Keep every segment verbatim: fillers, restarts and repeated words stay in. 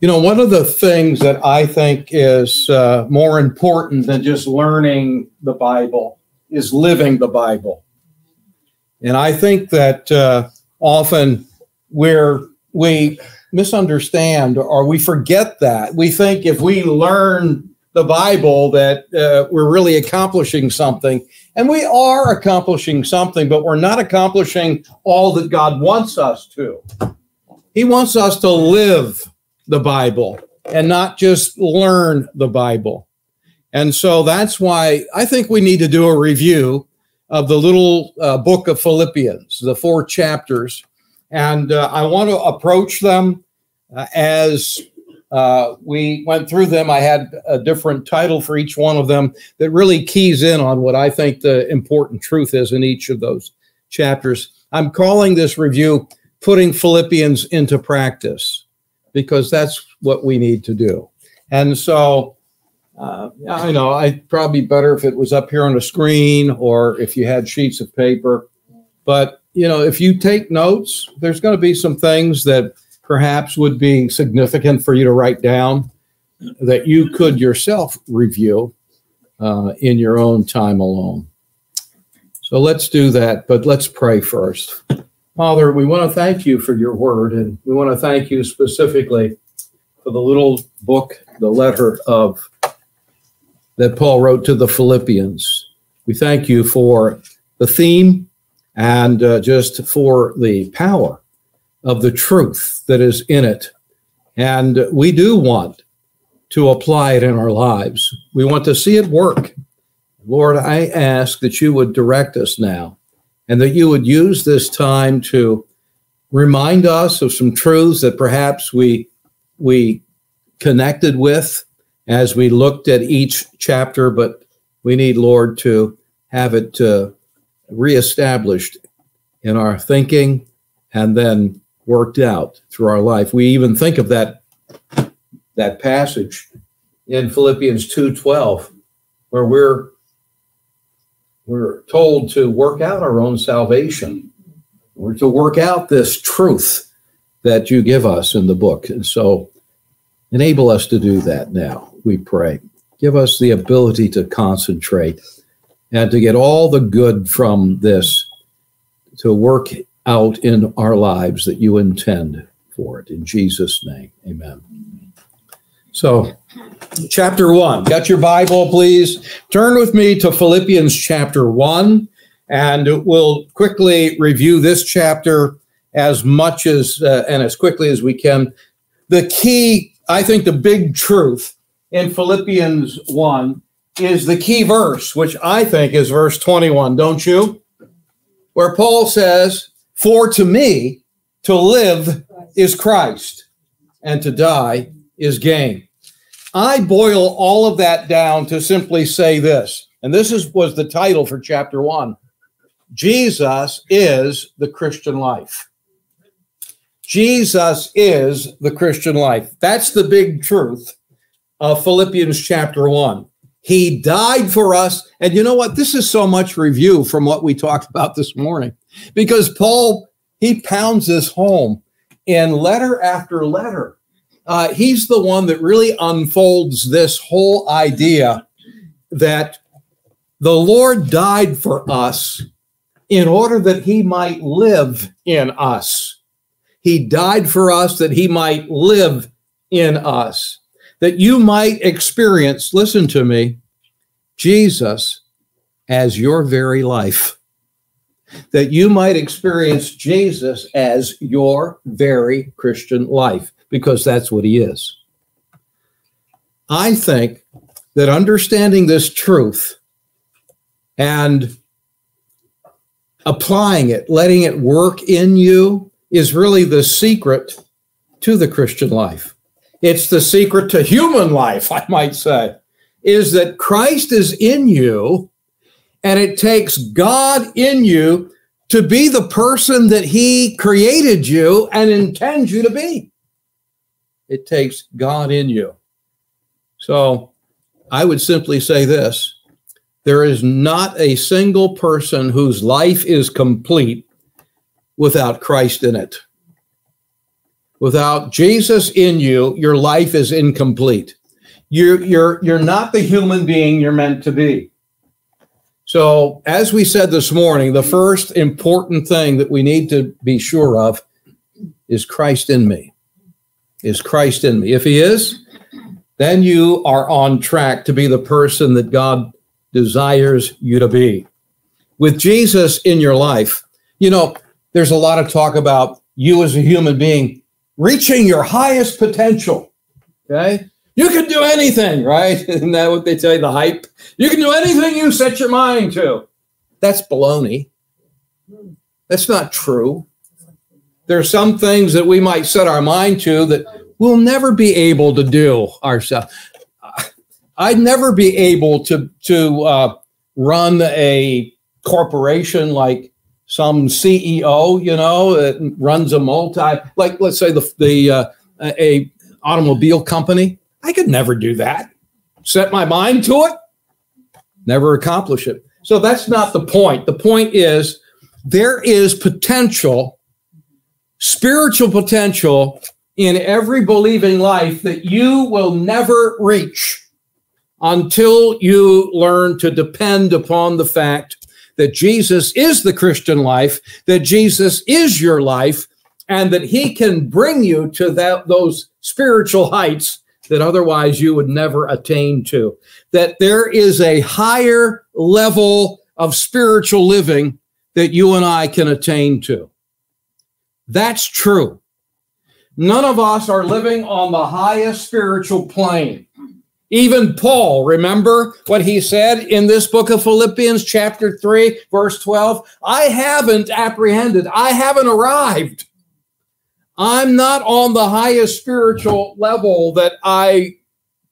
You know, one of the things that I think is uh, more important than just learning the Bible is living the Bible. And I think that uh, often we're, we misunderstand or we forget that. We think if we learn the Bible that uh, we're really accomplishing something. And we are accomplishing something, but we're not accomplishing all that God wants us to. He wants us to live the Bible and not just learn the Bible. And so that's why I think we need to do a review of the little uh, book of Philippians, the four chapters. And uh, I want to approach them uh, as Uh, we went through them. I had a different title for each one of them that really keys in on what I think the important truth is in each of those chapters. I'm calling this review, Putting Philippians into Practice, because that's what we need to do. And so, uh, I know, I'd probably be better if it was up here on a screen or if you had sheets of paper. But, you know, if you take notes, there's going to be some things that perhaps would be significant for you to write down that you could yourself review uh, in your own time alone. So let's do that, but let's pray first. Father, we want to thank you for your word, and we want to thank you specifically for the little book, the letter of that Paul wrote to the Philippians. We thank you for the theme and uh, just for the power of the truth that is in it. And we do want to apply it in our lives. We want to see it work. Lord, I ask that you would direct us now and that you would use this time to remind us of some truths that perhaps we, we connected with as we looked at each chapter, but we need, Lord, to have it uh, reestablished in our thinking and then worked out through our life. We even think of that, that passage in Philippians two twelve, where we're, we're told to work out our own salvation. We're to work out this truth that you give us in the book. And so enable us to do that now, we pray. Give us the ability to concentrate and to get all the good from this, to work out in our lives that you intend for it. In Jesus' name, amen. So, chapter one. Got your Bible, please? Turn with me to Philippians chapter one, and we'll quickly review this chapter as much as, uh, and as quickly as we can. The key, I think the big truth in Philippians one is the key verse, which I think is verse twenty-one, don't you? Where Paul says, "For to me, to live is Christ, and to die is gain." I boil all of that down to simply say this, and this is, was the title for chapter one. Jesus is the Christian life. Jesus is the Christian life. That's the big truth of Philippians chapter one. He died for us. And you know what? This is so much review from what we talked about this morning, because Paul, he pounds this home in letter after letter. Uh, he's the one that really unfolds this whole idea that the Lord died for us in order that he might live in us. He died for us that he might live in us, that you might experience, listen to me, Jesus as your very life, that you might experience Jesus as your very Christian life, because that's what he is. I think that understanding this truth and applying it, letting it work in you, is really the secret to the Christian life. It's the secret to human life, I might say, is that Christ is in you, and it takes God in you to be the person that he created you and intends you to be. It takes God in you. So I would simply say this: there is not a single person whose life is complete without Christ in it. Without Jesus in you, your life is incomplete. You're, you're, you're not the human being you're meant to be. So as we said this morning, the first important thing that we need to be sure of is Christ in me. Is Christ in me? If he is, then you are on track to be the person that God desires you to be. With Jesus in your life, you know, there's a lot of talk about you as a human being reaching your highest potential, okay? You can do anything, right? Isn't that what they tell you, the hype? You can do anything you set your mind to. That's baloney. That's not true. There are some things that we might set our mind to that we'll never be able to do ourselves. I'd never be able to, to uh, run a corporation like some C E O, you know, that runs a multi, like let's say the, the uh, a automobile company. I could never do that. Set my mind to it, never accomplish it. So that's not the point. The point is there is potential, spiritual potential in every believing life that you will never reach until you learn to depend upon the fact that Jesus is the Christian life, that Jesus is your life, and that he can bring you to that, those spiritual heights that otherwise you would never attain to. That there is a higher level of spiritual living that you and I can attain to. That's true. None of us are living on the highest spiritual plane. Even Paul, remember what he said in this book of Philippians chapter three, verse twelve? I haven't apprehended. I haven't arrived. I'm not on the highest spiritual level that I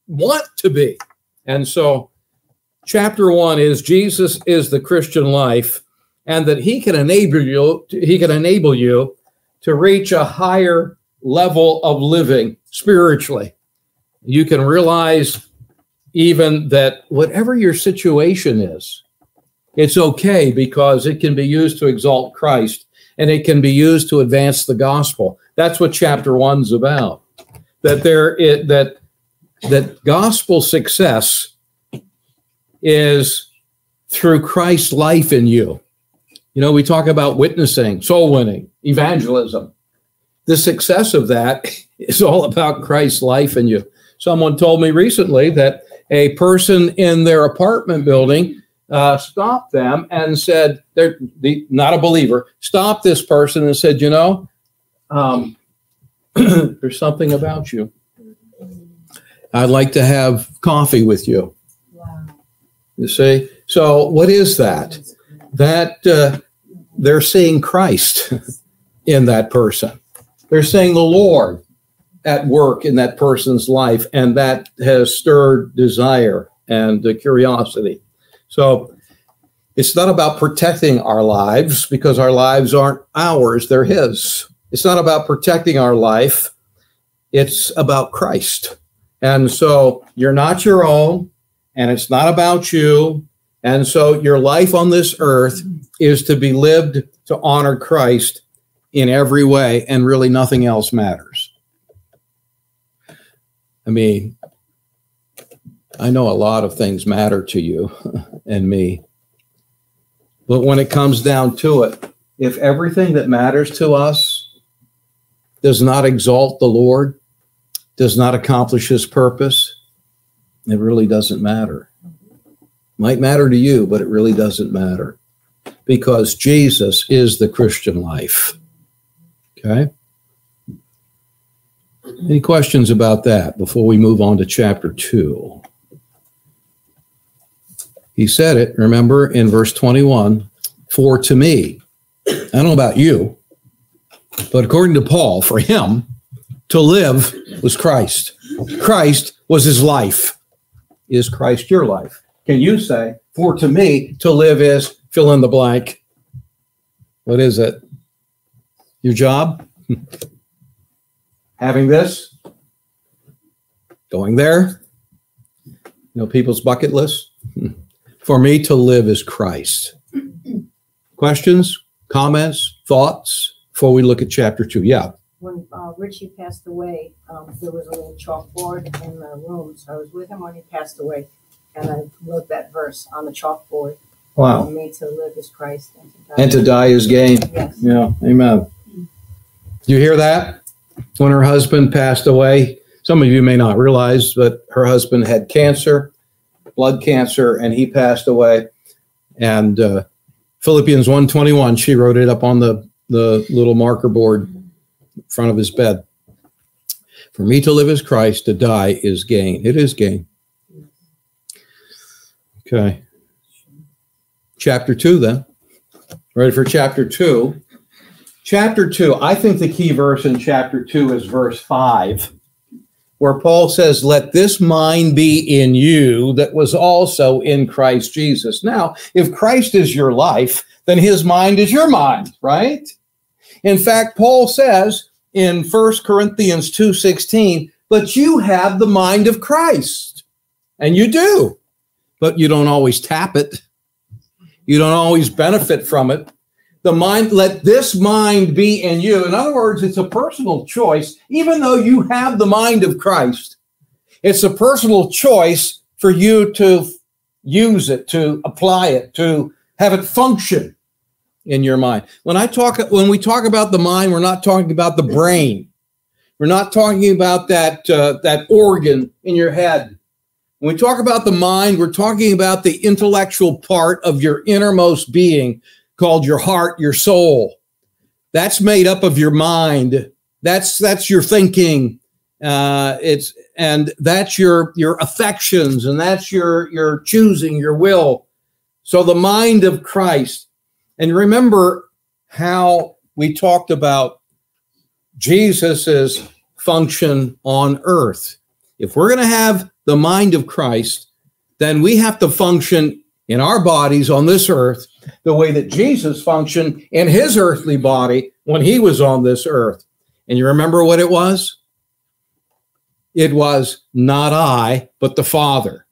want to be. And so chapter one is Jesus is the Christian life, and that he can enable you, he can enable you to reach a higher level of living spiritually. You can realize even that whatever your situation is, it's okay, because it can be used to exalt Christ, and it can be used to advance the gospel. That's what chapter one's about. That there, it, that that gospel success is through Christ's life in you. You know, we talk about witnessing, soul winning, evangelism. The success of that is all about Christ's life in you. Someone told me recently that a person in their apartment building uh, stopped them and said, they're the, not a believer, stopped this person and said, you know, um, there's something about you. I'd like to have coffee with you. Wow. You see? So what is that? That uh, they're seeing Christ in that person. They're seeing the Lord at work in that person's life, and that has stirred desire and uh, curiosity. So it's not about protecting our lives, because our lives aren't ours, they're his. It's not about protecting our life, it's about Christ. And so you're not your own, and it's not about you, and so your life on this earth is to be lived to honor Christ in every way, and really nothing else matters. I mean, I know a lot of things matter to you and me, but when it comes down to it, if everything that matters to us does not exalt the Lord, does not accomplish his purpose, it really doesn't matter. Might matter to you, but it really doesn't matter, because Jesus is the Christian life. Okay? Any questions about that before we move on to chapter two? He said it, remember, in verse twenty-one, for to me, I don't know about you, but according to Paul, for him, to live was Christ. Christ was his life. Is Christ your life? Can you say, for to me, to live is, fill in the blank. What is it? Your job? Having this, going there, you know, people's bucket list. For me to live is Christ. Questions, comments, thoughts before we look at chapter two? Yeah. when uh, Richie passed away, um, there was a little chalkboard in the room. So I was with him when he passed away, and I wrote that verse on the chalkboard. Wow. For me to live is Christ, and to die, and to die is gain. Yes. Yeah, amen. Mm-hmm. You hear that? When her husband passed away, some of you may not realize, but her husband had cancer, blood cancer, and he passed away. And uh, Philippians one twenty-one, she wrote it up on the, the little marker board in front of his bed. For me to live is Christ, to die is gain. It is gain. Okay. Chapter two then. Ready for chapter two. Chapter two, I think the key verse in chapter two is verse five, where Paul says, let this mind be in you that was also in Christ Jesus. Now, if Christ is your life, then his mind is your mind, right? In fact, Paul says in First Corinthians two sixteen, but you have the mind of Christ, and you do, but you don't always tap it. You don't always benefit from it. The mind, let this mind be in you. In other words, it's a personal choice. Even though you have the mind of Christ, it's a personal choice for you to use it, to apply it, to have it function in your mind. When I talk, when we talk about the mind, we're not talking about the brain. We're not talking about that uh, that organ in your head. When we talk about the mind, we're talking about the intellectual part of your innermost being, called your heart, your soul. That's made up of your mind. That's that's your thinking. Uh, it's and that's your your affections, and that's your your choosing, your will. So the mind of Christ. And remember how we talked about Jesus's function on earth. If we're going to have the mind of Christ, then we have to function in our bodies on this earth the way that Jesus functioned in his earthly body when he was on this earth. And you remember what it was? It was not I, but the Father.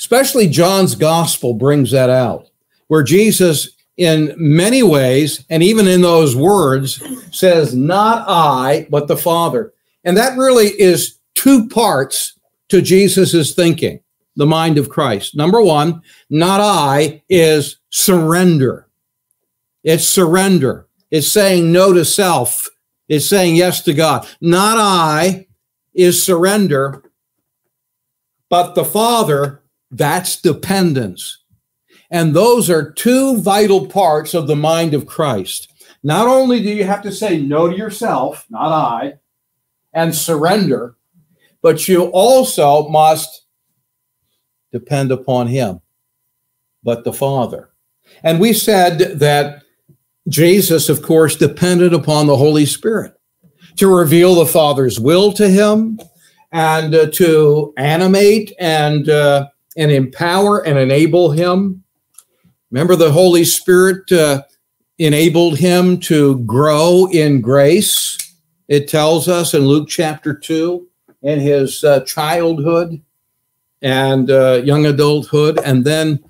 Especially John's gospel brings that out, where Jesus in many ways, and even in those words, says, not I, but the Father. And that really is two parts to Jesus's thinking. The mind of Christ. Number one, not I is surrender. It's surrender. It's saying no to self. It's saying yes to God. Not I is surrender, but the Father, that's dependence. And those are two vital parts of the mind of Christ. Not only do you have to say no to yourself, not I, and surrender, but you also must depend upon him, but the Father. And we said that Jesus, of course, depended upon the Holy Spirit to reveal the Father's will to him and uh, to animate and, uh, and empower and enable him. Remember, the Holy Spirit uh, enabled him to grow in grace. It tells us in Luke chapter two, in his uh, childhood, and uh, young adulthood, and then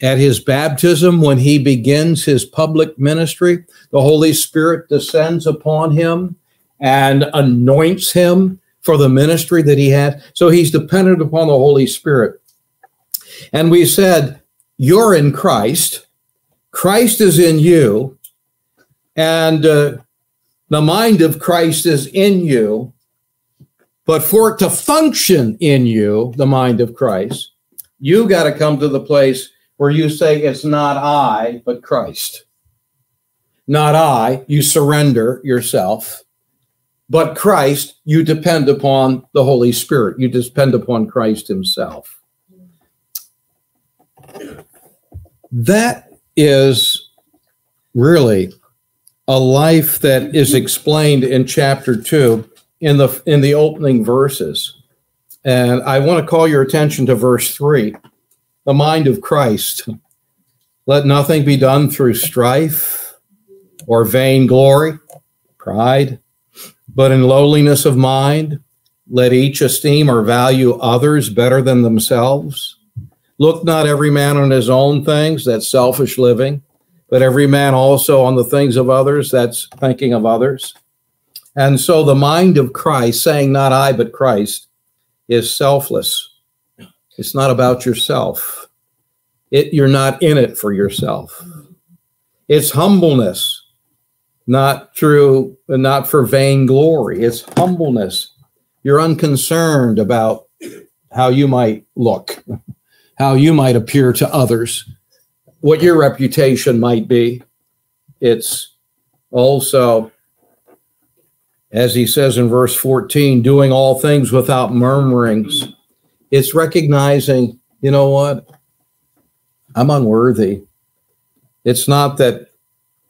at his baptism, when he begins his public ministry, the Holy Spirit descends upon him and anoints him for the ministry that he had. So he's dependent upon the Holy Spirit. And we said, you're in Christ, Christ is in you, and uh, the mind of Christ is in you. But for it to function in you, the mind of Christ, you got to come to the place where you say, it's not I, but Christ. Not I, you surrender yourself, but Christ, you depend upon the Holy Spirit. You depend upon Christ himself. That is really a life that is explained in chapter two. In the, in the opening verses. And I want to call your attention to verse three, the mind of Christ. Let nothing be done through strife or vainglory, pride, but in lowliness of mind, let each esteem or value others better than themselves. Look not every man on his own things, that's selfish living, but every man also on the things of others, that's thinking of others. And so the mind of Christ, saying not I, but Christ, is selfless. It's not about yourself. It, you're not in it for yourself. It's humbleness, not through, not for vainglory. It's humbleness. You're unconcerned about how you might look, how you might appear to others, what your reputation might be. It's also, as he says in verse fourteen, doing all things without murmurings. It's recognizing, you know what? I'm unworthy. It's not that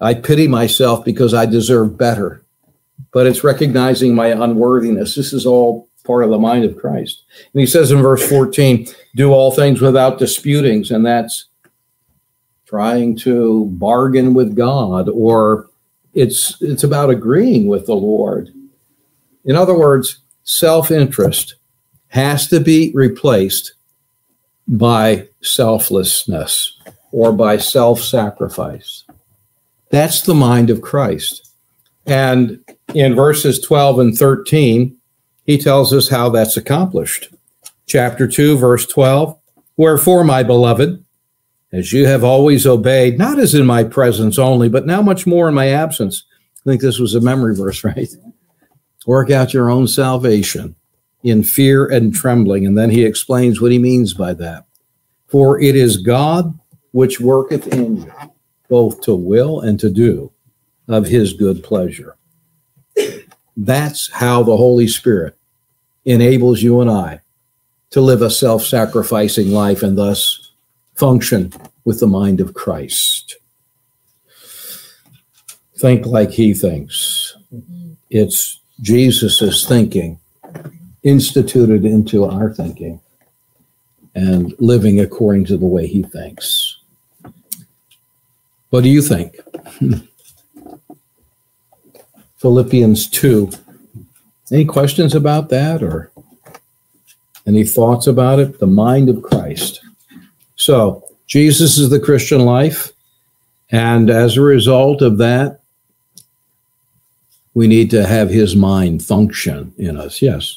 I pity myself because I deserve better, but it's recognizing my unworthiness. This is all part of the mind of Christ. And he says in verse fourteen, do all things without disputings, and that's trying to bargain with God, or it's, it's about agreeing with the Lord. In other words, self-interest has to be replaced by selflessness or by self-sacrifice. That's the mind of Christ. And in verses twelve and thirteen, he tells us how that's accomplished. Chapter two, verse twelve, wherefore, my beloved, as you have always obeyed, not as in my presence only, but now much more in my absence. I think this was a memory verse, right? Work out your own salvation in fear and trembling. And then he explains what he means by that. For it is God which worketh in you, both to will and to do of his good pleasure. That's how the Holy Spirit enables you and I to live a self-sacrificing life and thus function with the mind of Christ. Think like he thinks. It's Jesus's thinking instituted into our thinking and living according to the way he thinks. What do you think? Philippians two. Any questions about that or any thoughts about it? The mind of Christ. So Jesus is the Christian life. And as a result of that, we need to have his mind function in us. Yes.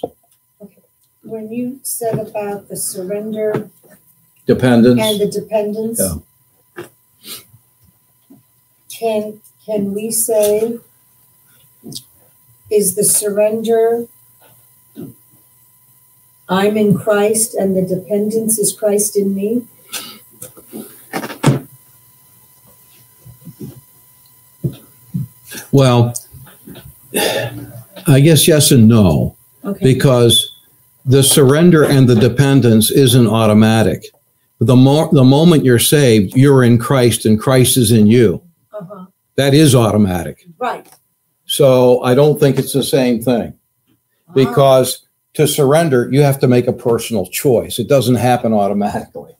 Okay. When you said about the surrender. Dependence. And the dependence. Yeah. Can, can we say, is the surrender, I'm in Christ, and the dependence is Christ in me? Well, I guess yes and no, okay. Because the surrender and the dependence isn't automatic. The, mo the moment you're saved, you're in Christ, and Christ is in you. Uh-huh. That is automatic. Right. So I don't think it's the same thing, because to surrender, you have to make a personal choice. It doesn't happen automatically.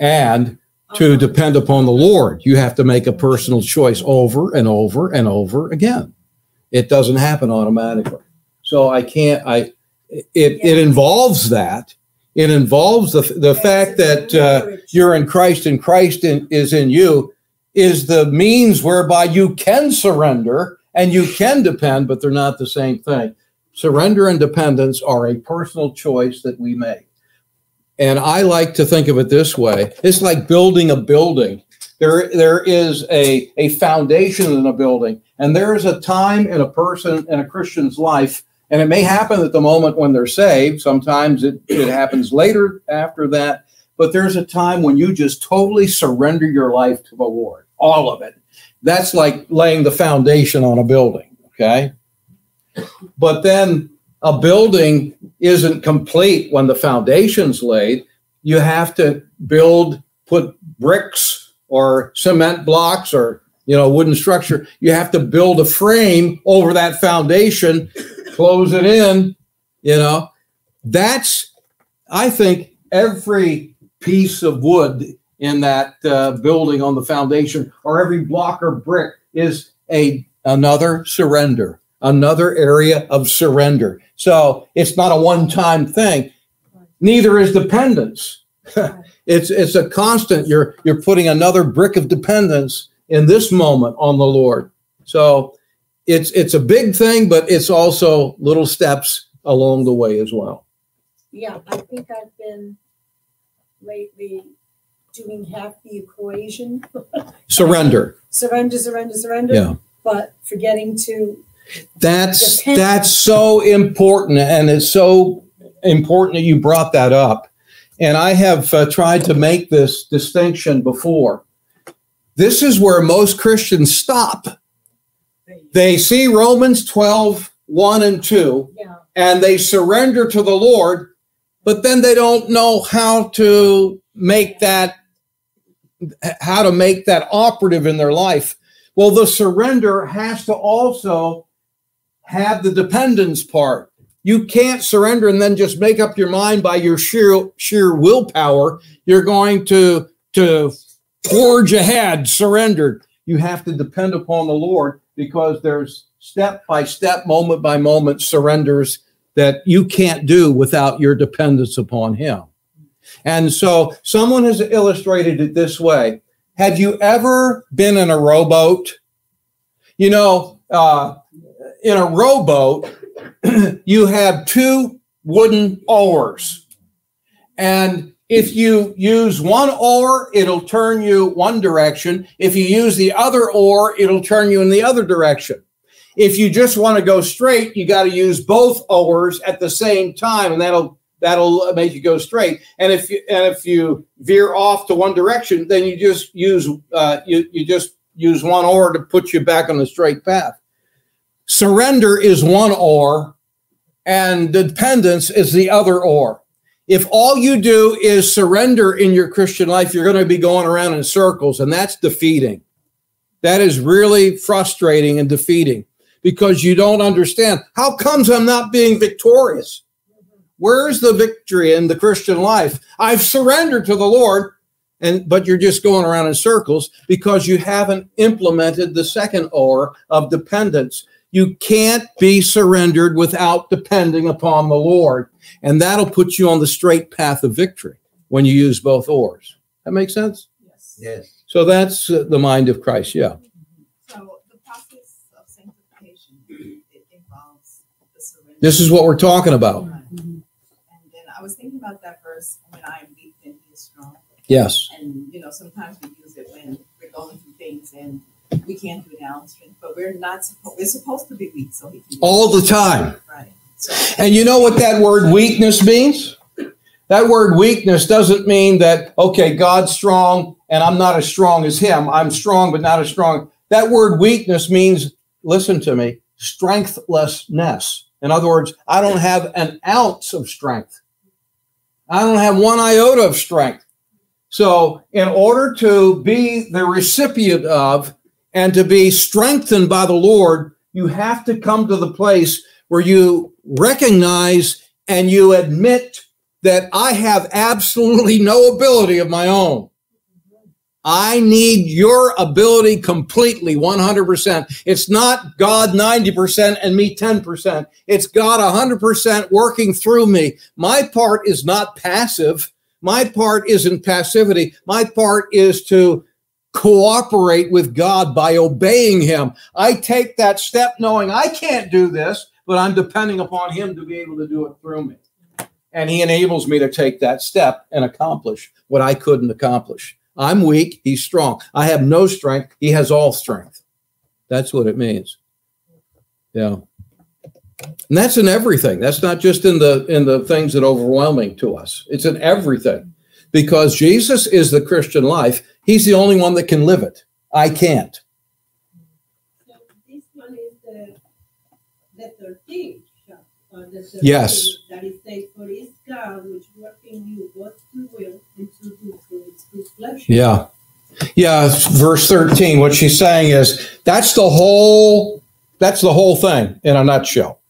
And to depend upon the Lord, you have to make a personal choice over and over and over again. It doesn't happen automatically. So I can't, I, it, it involves that. It involves the, the fact that uh, you're in Christ and Christ in, is in you is the means whereby you can surrender. And you can depend, but they're not the same thing. Surrender and dependence are a personal choice that we make. And I like to think of it this way. It's like building a building. There, there is a, a foundation in a building. And there is a time in a person, in a Christian's life, and it may happen at the moment when they're saved. Sometimes it, it happens later after that. But there's a time when you just totally surrender your life to the Lord, all of it. That's like laying the foundation on a building, okay? But then a building isn't complete when the foundation's laid. You have to build, put bricks or cement blocks or, you know, wooden structure. You have to build a frame over that foundation, close it in, you know. That's, I think, every piece of wood in that uh, building on the foundation, or every block or brick is a another surrender, another area of surrender. So it's not a one-time thing. Neither is dependence. it's it's a constant. You're you're putting another brick of dependence in this moment on the Lord. So it's it's a big thing, but it's also little steps along the way as well. Yeah, I think I've been lately doing half the equation. Surrender. Surrender, surrender, surrender. Yeah. But forgetting to. That's depend. That's so important, and it's so important that you brought that up. And I have uh, tried to make this distinction before. This is where most Christians stop. They see Romans twelve, one and two, yeah. and they surrender to the Lord, but then they don't know how to make that, how to make that operative in their life. Well, the surrender has to also have the dependence part. You can't surrender and then just make up your mind by your sheer sheer willpower. You're going to, to forge ahead, surrendered. You have to depend upon the Lord, because there's step-by-step, moment-by-moment surrenders that you can't do without your dependence upon Him. And so someone has illustrated it this way. Have you ever been in a rowboat? You know, uh, in a rowboat, you have two wooden oars, and if you use one oar, it'll turn you one direction. If you use the other oar, it'll turn you in the other direction. If you just want to go straight, you got to use both oars at the same time, and that'll that'll make you go straight. And if you, and if you veer off to one direction, then you just use uh, you you just use one oar to put you back on the straight path. Surrender is one oar, and dependence is the other oar. If all you do is surrender in your Christian life, you're going to be going around in circles, and that's defeating. That is really frustrating and defeating, because you don't understand. How comes I'm not being victorious? Where's the victory in the Christian life? I've surrendered to the Lord, and but you're just going around in circles because you haven't implemented the second oar of dependence. You can't be surrendered without depending upon the Lord. And that'll put you on the straight path of victory when you use both oars. That makes sense? Yes. Yes. So that's uh, the mind of Christ, yeah. So the process of sanctification, it involves the surrender. This is what we're talking about. Mm-hmm. And then I was thinking about that verse, when I am weak, then He is strong. Yes. And, you know, sometimes we use it when we're going through things and we can't do downstream, but we're not supposed, we're supposed to be weak. So He can all the time. Right. And you know what that word weakness means? That word weakness doesn't mean that, okay, God's strong and I'm not as strong as Him. I'm strong, but not as strong. That word weakness means, listen to me, strengthlessness. In other words, I don't have an ounce of strength. I don't have one iota of strength. So in order to be the recipient of and to be strengthened by the Lord, you have to come to the place where you recognize and you admit that I have absolutely no ability of my own. I need your ability completely, one hundred percent. It's not God ninety percent and me ten percent. It's God one hundred percent working through me. My part is not passive. My part isn't passivity. My part is to cooperate with God by obeying Him. I take that step knowing I can't do this, but I'm depending upon Him to be able to do it through me. And He enables me to take that step and accomplish what I couldn't accomplish. I'm weak. He's strong. I have no strength. He has all strength. That's what it means. Yeah. And that's in everything. That's not just in the, in the things that are overwhelming to us. It's in everything, because Jesus is the Christian life. He's the only one that can live it. I can't. thirteen, or the thirteen, yes, that it says, for it is God which works in you both to will and to do for His good pleasure. Yeah, yeah. Verse thirteen. What she's saying is that's the whole that's the whole thing in a nutshell.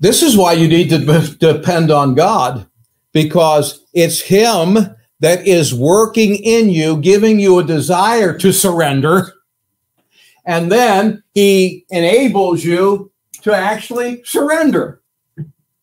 This is why you need to be, depend on God, because it's Him that is working in you, giving you a desire to surrender. And then He enables you to actually surrender.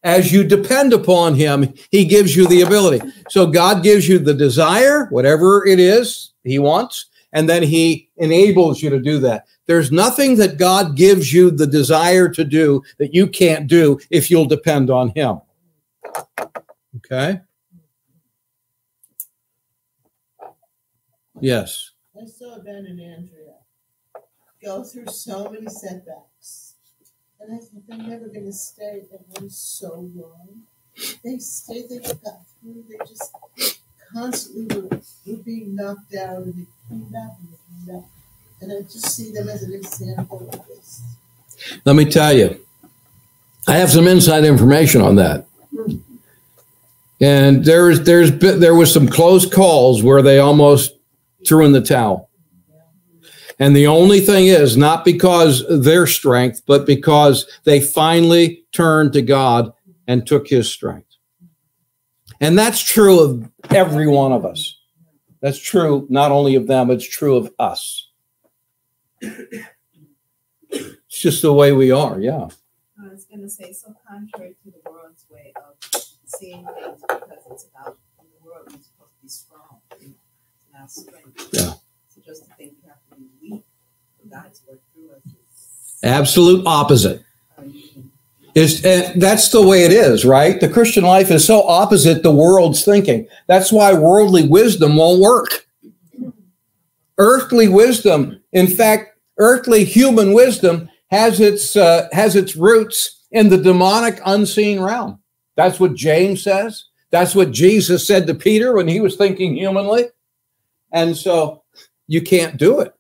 As you depend upon Him, He gives you the ability. So God gives you the desire, whatever it is He wants, and then he enables you to do that. There's nothing that God gives you the desire to do that you can't do if you'll depend on him. Okay? Yes. I saw Ben and Andrea go through so many setbacks. And I think they're never going to stay. They went so long. They stayed, they got through. They just constantly were, were being knocked down, and they came back and they came back. And I just see them as an example of this. Let me tell you, I have some inside information on that. And there's, there's been, there was some close calls where they almost threw in the towel. And the only thing is, not because of their strength, but because they finally turned to God and took his strength. And that's true of every one of us. That's true not only of them, it's true of us. It's just the way we are, yeah. I was going to say, so contrary to the world's way of seeing things, because it's about in the world, we're supposed to be strong, in our strength. Yeah. So just to think we have to be weak, God's work through us. Absolute opposite. It's, and that's the way it is, right? The Christian life is so opposite the world's thinking. That's why worldly wisdom won't work. Earthly wisdom, in fact, earthly human wisdom has its, uh, has its roots in the demonic unseen realm. That's what James says. That's what Jesus said to Peter when he was thinking humanly. And so you can't do it.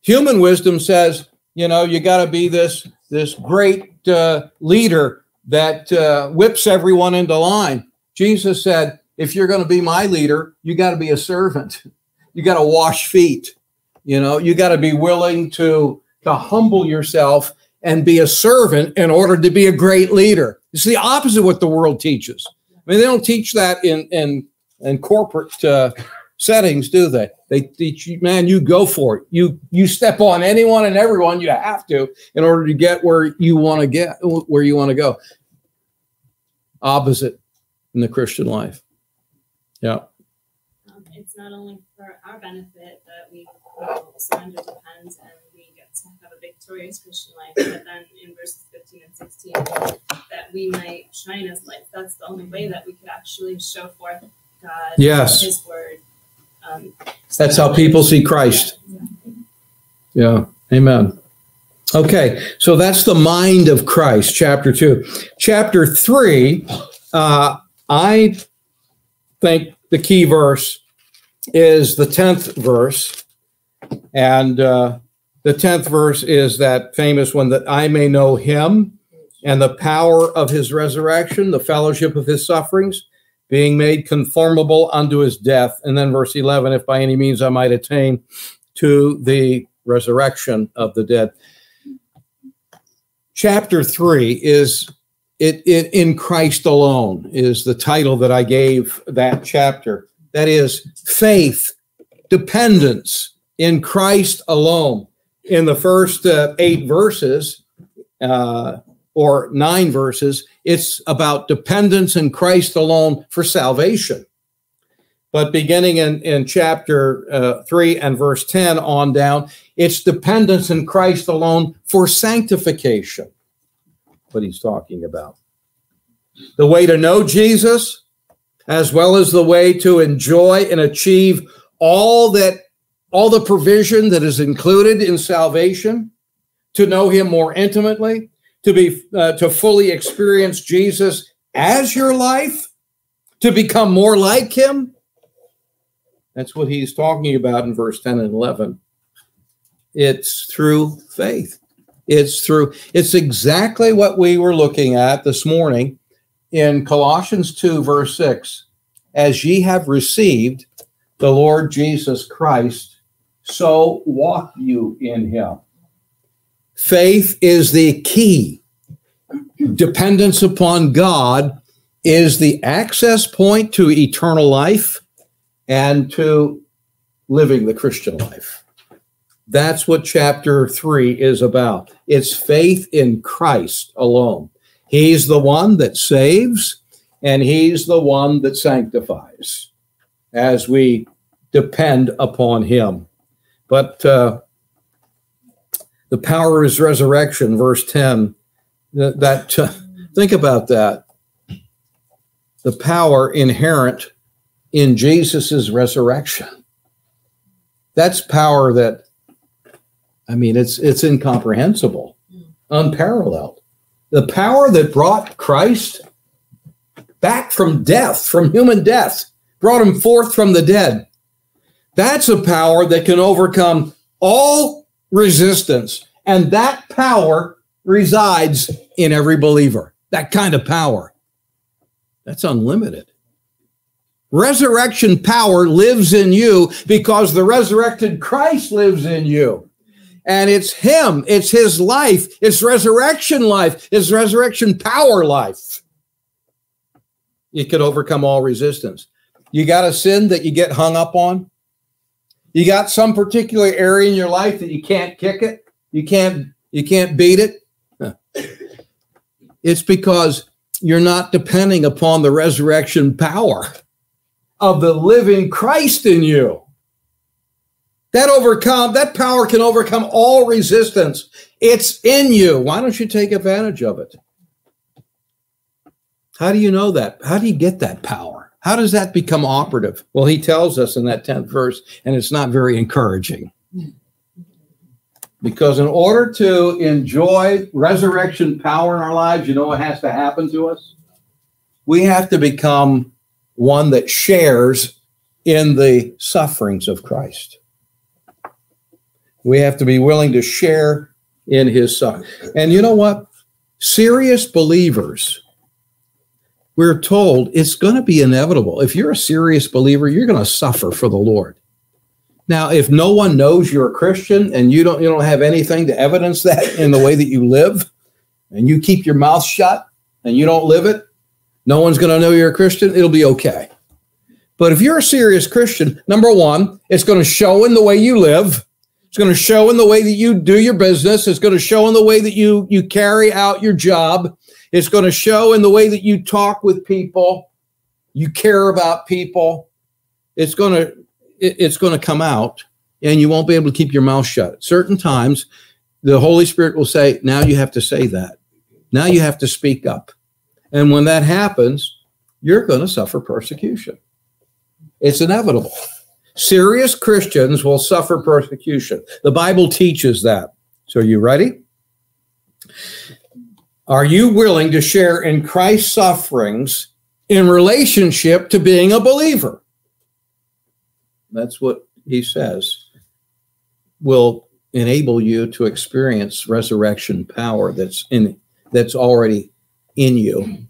Human wisdom says, you know, you got to be this, this great uh, leader that uh, whips everyone into line. Jesus said, if you're going to be my leader, you got to be a servant. You got to wash feet. You know, you got to be willing to, to humble yourself and be a servant in order to be a great leader. It's the opposite of what the world teaches. I mean, they don't teach that in, in, in corporate uh, settings, do they? They teach you, man, you go for it. You you step on anyone and everyone you have to in order to get where you want to get, where you want to go. Opposite in the Christian life. Yeah. Um, it's not only for our benefit that we surrender the pens and we get to have a victorious Christian life, but then in verses fifteen and sixteen, that we might shine as lights. That's the only way that we could actually show forth God, yes, and his word. Um, so that's how people see Christ. Yeah. Yeah. Amen. Okay. So that's the mind of Christ, chapter two. Chapter three, uh, I think the key verse is the tenth verse. And uh, the tenth verse is that famous one, that I may know him and the power of his resurrection, the fellowship of his sufferings, being made conformable unto his death. And then verse eleven, if by any means I might attain to the resurrection of the dead. Chapter three is, it, it in Christ alone is the title that I gave that chapter. That is faith, dependence in Christ alone. In the first uh, eight verses, uh, or nine verses, it's about dependence in Christ alone for salvation. But beginning in, in chapter uh, three and verse ten on down, it's dependence in Christ alone for sanctification, what he's talking about. The way to know Jesus, as well as the way to enjoy and achieve all that, all the provision that is included in salvation, to know him more intimately, to be uh, to fully experience Jesus as your life, to become more like him. That's what he's talking about in verse ten and eleven. It's through faith. It's through, it's exactly what we were looking at this morning in Colossians two, verse six. As ye have received the Lord Jesus Christ, so walk you in him. Faith is the key. Dependence upon God is the access point to eternal life and to living the Christian life. That's what chapter three is about. It's faith in Christ alone. He's the one that saves, and he's the one that sanctifies as we depend upon him. But uh, the power of his resurrection, verse ten, that, that uh, think about that. The power inherent in Jesus's resurrection. That's power that, I mean, it's it's incomprehensible, unparalleled. The power that brought Christ back from death, from human death, brought him forth from the dead. That's a power that can overcome all resistance. And that power resides in every believer. That kind of power. That's unlimited. Resurrection power lives in you because the resurrected Christ lives in you. And it's him, it's his life, it's resurrection life, it's resurrection power life. It could overcome all resistance. You got a sin that you get hung up on? You got some particular area in your life that you can't kick it? You can't, you can't beat it? Huh. It's because you're not depending upon the resurrection power of the living Christ in you. That overcome, that power can overcome all resistance. It's in you. Why don't you take advantage of it? How do you know that? How do you get that power? How does that become operative? Well, he tells us in that tenth verse, and it's not very encouraging. Because in order to enjoy resurrection power in our lives, you know what has to happen to us? We have to become one that shares in the sufferings of Christ. We have to be willing to share in his son. And you know what? Serious believers, we're told it's going to be inevitable. If you're a serious believer, you're going to suffer for the Lord. Now, if no one knows you're a Christian and you don't, you don't have anything to evidence that in the way that you live, and you keep your mouth shut and you don't live it, no one's going to know you're a Christian. It'll be okay. But if you're a serious Christian, number one, it's going to show in the way you live. It's going to show in the way that you do your business. It's going to show in the way that you, you carry out your job. It's going to show in the way that you talk with people. You care about people. It's going to, it, it's going to come out, and you won't be able to keep your mouth shut. At certain times, the Holy Spirit will say, now you have to say that. Now you have to speak up. And when that happens, you're going to suffer persecution. It's inevitable. Serious Christians will suffer persecution. The Bible teaches that. So are you ready? Are you willing to share in Christ's sufferings in relationship to being a believer? That's what he says will enable you to experience resurrection power that's in, that's already in you.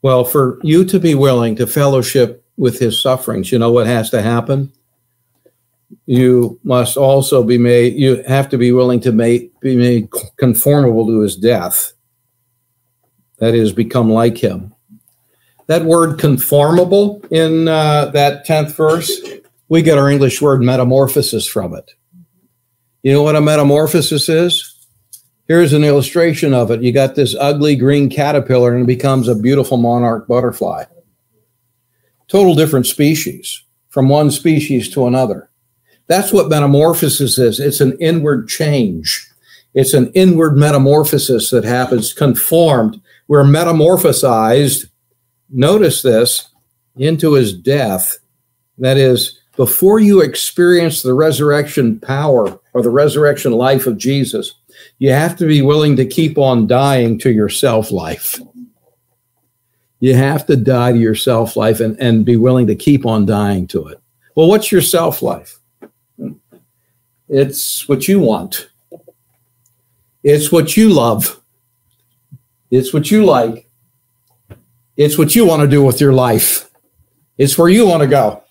Well, for you to be willing to fellowship with his sufferings, you know what has to happen? You must also be made, you have to be willing to make, be made conformable to his death. That is, become like him. That word conformable in uh, that tenth verse, we get our English word metamorphosis from it. You know what a metamorphosis is? Here's an illustration of it. You got this ugly green caterpillar and it becomes a beautiful monarch butterfly. Total different species, from one species to another. That's what metamorphosis is. It's an inward change. It's an inward metamorphosis that happens, conformed. We're metamorphosized, notice this, into his death. That is, before you experience the resurrection power or the resurrection life of Jesus, you have to be willing to keep on dying to your self-life. You have to die to your self-life and, and be willing to keep on dying to it. Well, what's your self-life? It's what you want. It's what you love. It's what you like. It's what you want to do with your life. It's where you want to go.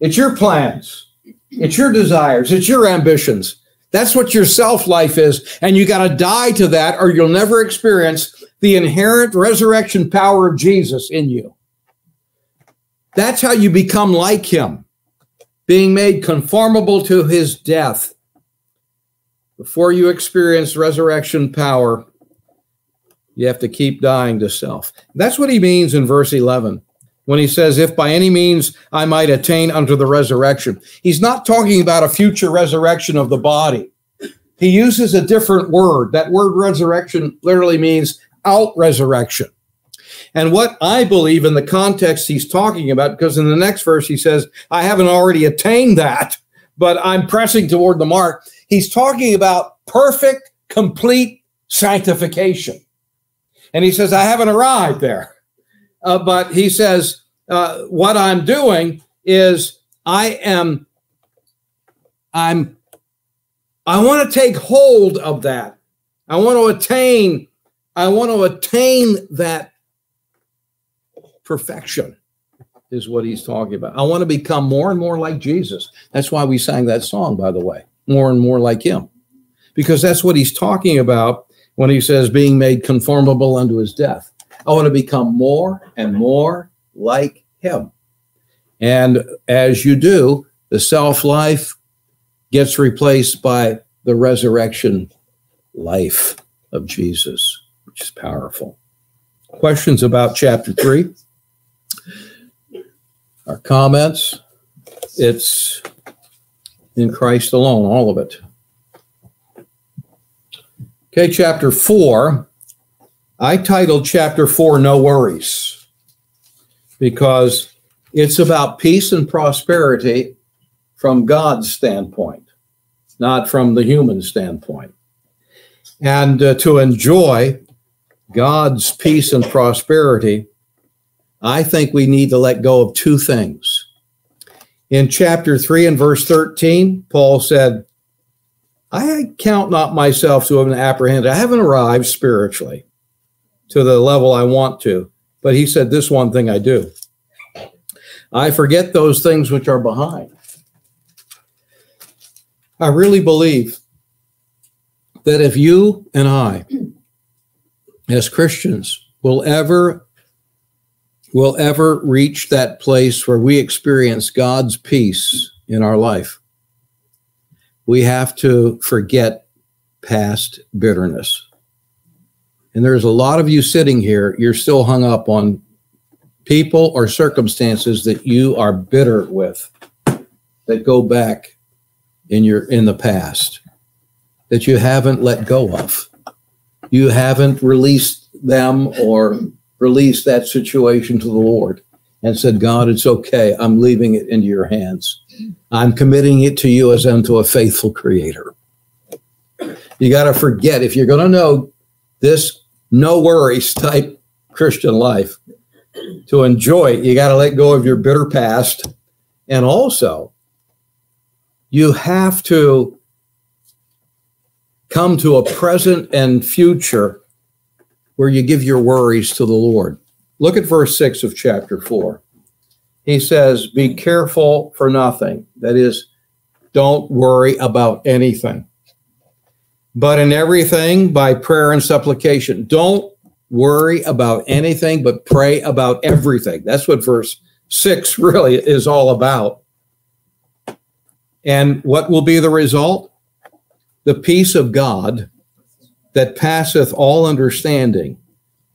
It's your plans. It's your desires. It's your ambitions. That's what your self-life is, and you got to die to that or you'll never experience the inherent resurrection power of Jesus in you. That's how you become like him, being made conformable to his death. Before you experience resurrection power, you have to keep dying to self. That's what he means in verse eleven. when he says, if by any means I might attain unto the resurrection. He's not talking about a future resurrection of the body. He uses a different word. That word resurrection literally means out resurrection. And what I believe in the context he's talking about, because in the next verse he says, I haven't already attained that, but I'm pressing toward the mark. He's talking about perfect, complete sanctification. And he says, I haven't arrived there. Uh, but he says, uh, what I'm doing is I am, I'm, I want to take hold of that. I want to attain, I want to attain that perfection is what he's talking about. I want to become more and more like Jesus. That's why we sang that song, by the way, more and more like him, because that's what he's talking about when he says being made conformable unto his death. I want to become more and more like him. And as you do, the self-life gets replaced by the resurrection life of Jesus, which is powerful. Questions about chapter three? Our comments? It's in Christ alone, all of it. Okay, chapter four. I titled chapter four, No Worries, because it's about peace and prosperity from God's standpoint, not from the human standpoint. And uh, to enjoy God's peace and prosperity, I think we need to let go of two things. In chapter three and verse thirteen, Paul said, I count not myself to have been apprehended. I haven't arrived spiritually to the level I want to. But he said, this one thing I do. I forget those things which are behind. I really believe that if you and I, as Christians, will ever, will ever reach that place where we experience God's peace in our life, we have to forget past bitterness. And there's a lot of you sitting here, you're still hung up on people or circumstances that you are bitter with, that go back in your in the past, that you haven't let go of. You haven't released them or released that situation to the Lord and said, God, it's okay. I'm leaving it into your hands. I'm committing it to you as unto a faithful creator. You got to forget, if you're going to know this no worries type Christian life, to enjoy it, you got to let go of your bitter past. And also, you have to come to a present and future where you give your worries to the Lord. Look at verse six of chapter four. He says, be careful for nothing. That is, don't worry about anything. But in everything, by prayer and supplication. Don't worry about anything, but pray about everything. That's what verse six really is all about. And what will be the result? The peace of God that passeth all understanding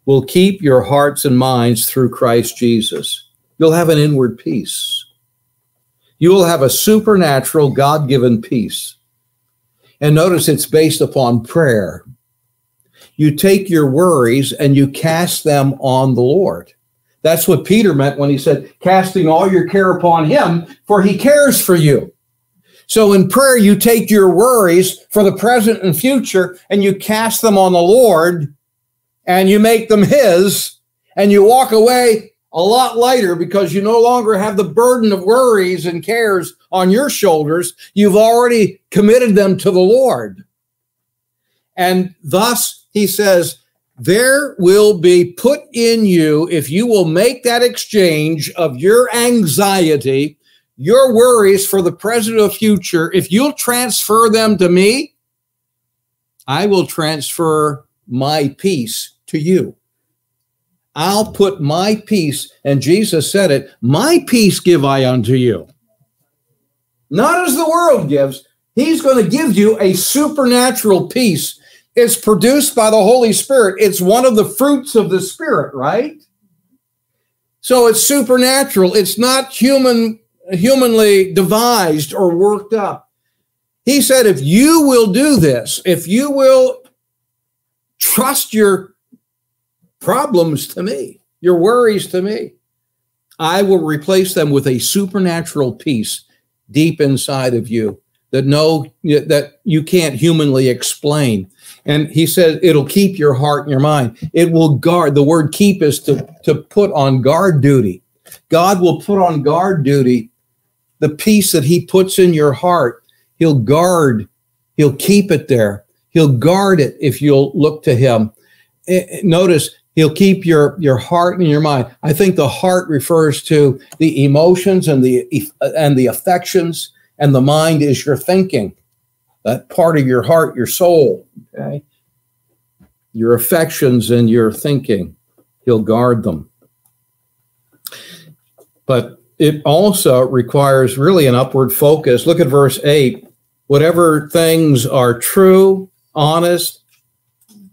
will keep your hearts and minds through Christ Jesus. You'll have an inward peace. You will have a supernatural, God-given peace. And notice it's based upon prayer. You take your worries and you cast them on the Lord. That's what Peter meant when he said, casting all your care upon him, for he cares for you. So in prayer, you take your worries for the present and future, and you cast them on the Lord, and you make them his, and you walk away a lot lighter because you no longer have the burden of worries and cares on your shoulders. You've already committed them to the Lord. And thus, he says, there will be put in you, if you will make that exchange of your anxiety, your worries for the present or future, if you'll transfer them to me, I will transfer my peace to you. I'll put my peace, and Jesus said it, my peace give I unto you. Not as the world gives. He's going to give you a supernatural peace. It's produced by the Holy Spirit. It's one of the fruits of the Spirit, right? So it's supernatural. It's not human, humanly devised or worked up. He said, if you will do this, if you will trust your problems to me, your worries to me, I will replace them with a supernatural peace deep inside of you that no, that you can't humanly explain. And he says, it'll keep your heart and your mind. It will guard. The word keep is to, to put on guard duty. God will put on guard duty the peace that he puts in your heart. He'll guard, he'll keep it there. He'll guard it if you'll look to him. Notice, he'll keep your, your heart and your mind. I think the heart refers to the emotions and the, and the affections, and the mind is your thinking, that part of your heart, your soul, okay? Your affections and your thinking, he'll guard them. But it also requires really an upward focus. Look at verse eight. Whatever things are true, honest,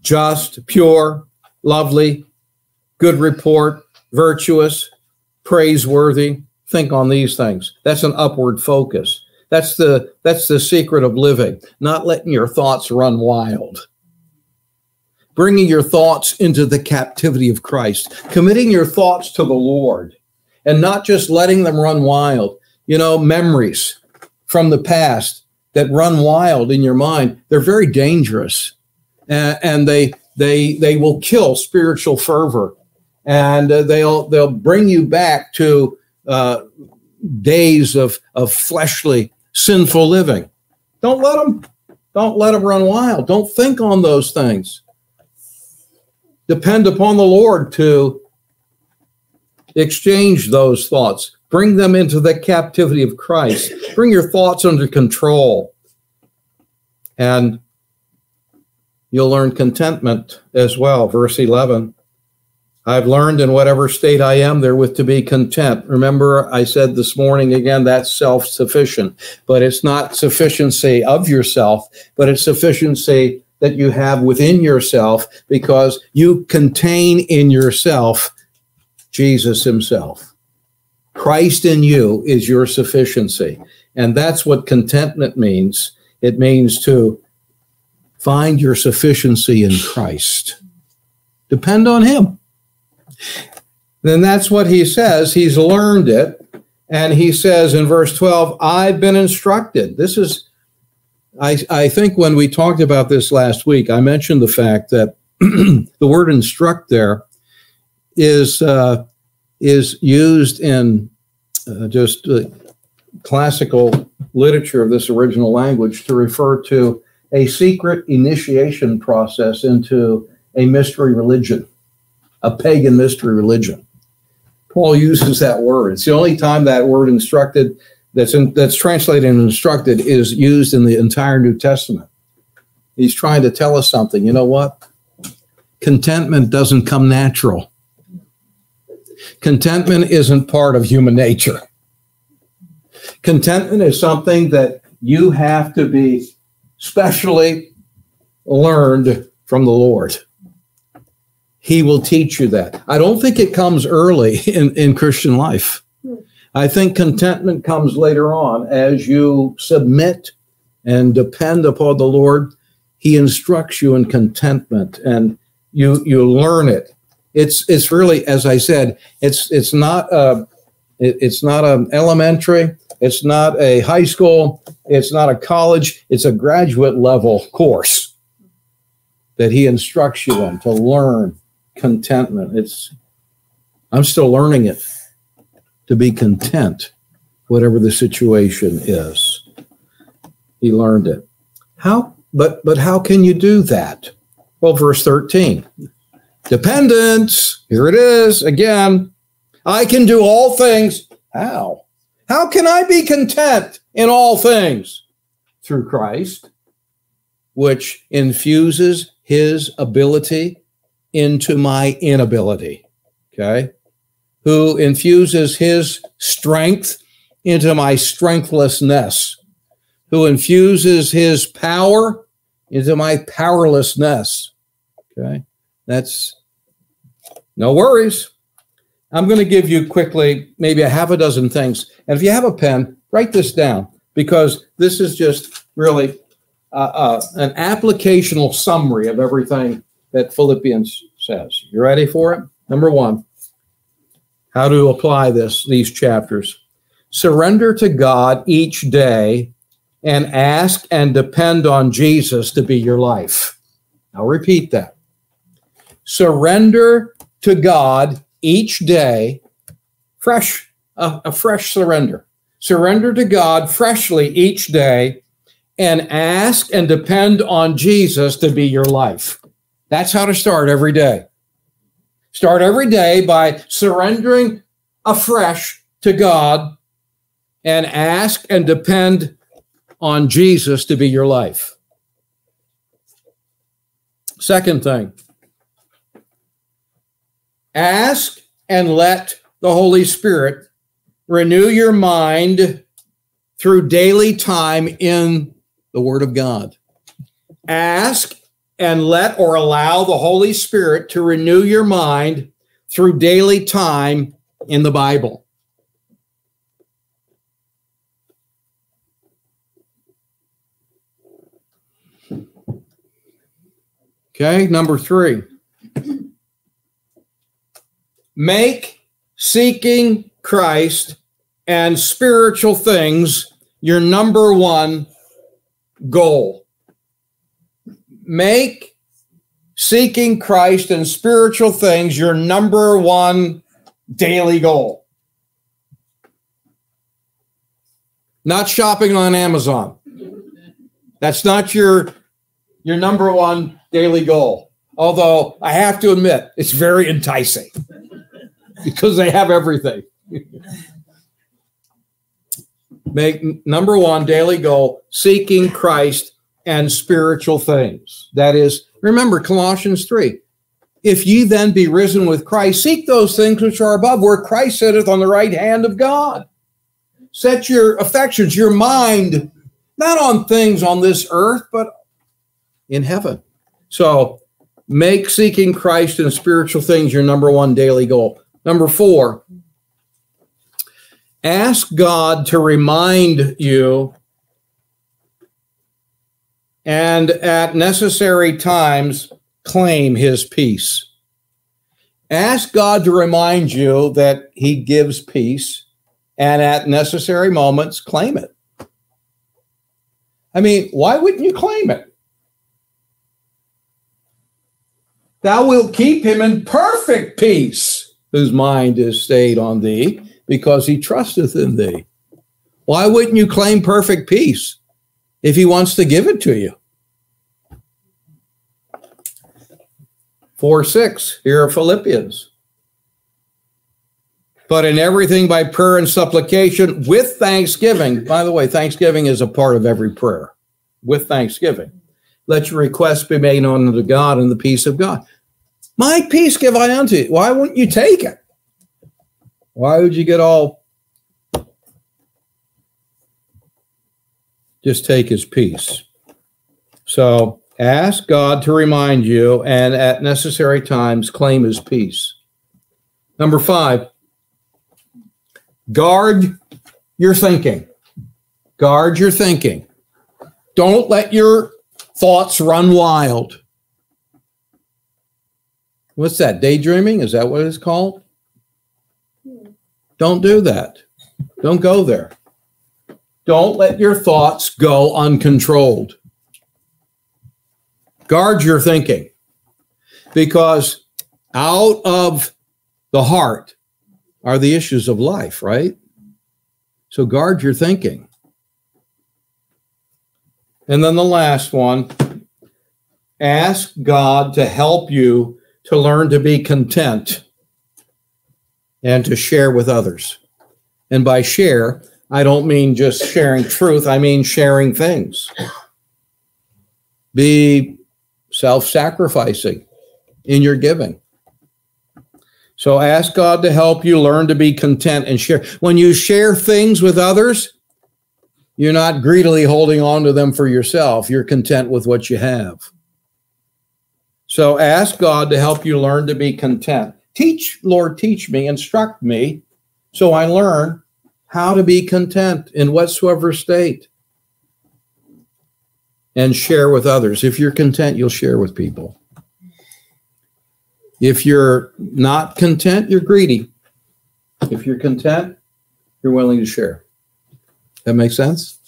just, pure, lovely, good report, virtuous, praiseworthy, think on these things. That's an upward focus. That's the, that's the secret of living, not letting your thoughts run wild. Bringing your thoughts into the captivity of Christ, committing your thoughts to the Lord, and not just letting them run wild. You know, memories from the past that run wild in your mind, they're very dangerous, and, and they, they, they will kill spiritual fervor, and uh, they'll, they'll bring you back to uh, days of, of fleshly, sinful living. Don't let them, don't let them run wild. Don't think on those things. Depend upon the Lord to exchange those thoughts. Bring them into the captivity of Christ. Bring your thoughts under control. And you'll learn contentment as well. Verse eleven, I've learned in whatever state I am therewith to be content. Remember, I said this morning again, that's self-sufficient. But it's not sufficiency of yourself, but it's sufficiency that you have within yourself, because you contain in yourself Jesus himself. Christ in you is your sufficiency. And that's what contentment means. It means to find your sufficiency in Christ. Depend on him. Then that's what he says. He's learned it. And he says in verse twelve, I've been instructed. This is, I, I think when we talked about this last week, I mentioned the fact that the word instruct there is uh, is used in uh, just uh, classical literature of this original language to refer to a secret initiation process into a mystery religion, a pagan mystery religion. Paul uses that word. It's the only time that word instructed that's, in, that's translated and instructed is used in the entire New Testament. He's trying to tell us something. You know what? Contentment doesn't come natural. Contentment isn't part of human nature. Contentment is something that you have to be specially learned from the Lord. He will teach you that. I don't think it comes early in, in Christian life. I think contentment comes later on as you submit and depend upon the Lord. He instructs you in contentment, and you, you learn it. It's, it's really, as I said, it's, it's not a, it, it's not an elementary, it's not a high school, it's not a college, it's a graduate level course that he instructs you on to learn contentment. It's, I'm still learning it, to be content, whatever the situation is. He learned it. How, but, but how can you do that? Well, verse thirteen. Dependence, here it is again. I can do all things. How? How can I be content in all things? Through Christ, which infuses his ability into my inability, okay? Who infuses his strength into my strengthlessness, who infuses his power into my powerlessness, okay? That's no worries. I'm going to give you quickly maybe a half a dozen things. And if you have a pen, write this down, because this is just really uh, uh, an applicational summary of everything that Philippians says. You ready for it? Number one, how to apply this, these chapters. Surrender to God each day and ask and depend on Jesus to be your life. I'll repeat that. Surrender to God each day, fresh, a, a fresh surrender. Surrender to God freshly each day and ask and depend on Jesus to be your life. That's how to start every day. Start every day by surrendering afresh to God and ask and depend on Jesus to be your life. Second thing, ask and let the Holy Spirit renew your mind through daily time in the Word of God. Ask and let or allow the Holy Spirit to renew your mind through daily time in the Bible. Okay, number three. Make seeking Christ and spiritual things your number one goal. Make seeking Christ and spiritual things your number one daily goal. Not shopping on Amazon. That's not your, your number one daily goal. Although I have to admit, it's very enticing because they have everything. Make number one daily goal, seeking Christ and spiritual things. That is, remember Colossians three. If ye then be risen with Christ, seek those things which are above, where Christ sitteth on the right hand of God. Set your affections, your mind, not on things on this earth, but in heaven. So make seeking Christ and spiritual things your number one daily goal. Number four, ask God to remind you and at necessary times, claim his peace. Ask God to remind you that he gives peace, and at necessary moments, claim it. I mean, why wouldn't you claim it? Thou wilt keep him in perfect peace, whose mind is stayed on thee, because he trusteth in thee. Why wouldn't you claim perfect peace if he wants to give it to you? four six, here are Philippians. But in everything by prayer and supplication with thanksgiving. By the way, thanksgiving is a part of every prayer. With thanksgiving. Let your requests be made known unto God, and the peace of God. My peace give I unto you. Why wouldn't you take it? Why would you get all... Just take his peace. So ask God to remind you and at necessary times claim his peace. Number five, guard your thinking. Guard your thinking. Don't let your thoughts run wild. What's that? Daydreaming? Is that what it's called? Don't do that. Don't go there. Don't let your thoughts go uncontrolled. Guard your thinking, because out of the heart are the issues of life, right? So guard your thinking. And then the last one, ask God to help you to learn to be content and to share with others. And by share, I don't mean just sharing truth. I mean sharing things. Be self-sacrificing in your giving. So ask God to help you learn to be content and share. When you share things with others, you're not greedily holding on to them for yourself. You're content with what you have. So ask God to help you learn to be content. Teach, Lord, teach me, instruct me, so I learn how to be content in whatsoever state and share with others. If you're content, you'll share with people. If you're not content, you're greedy. If you're content, you're willing to share. That makes sense?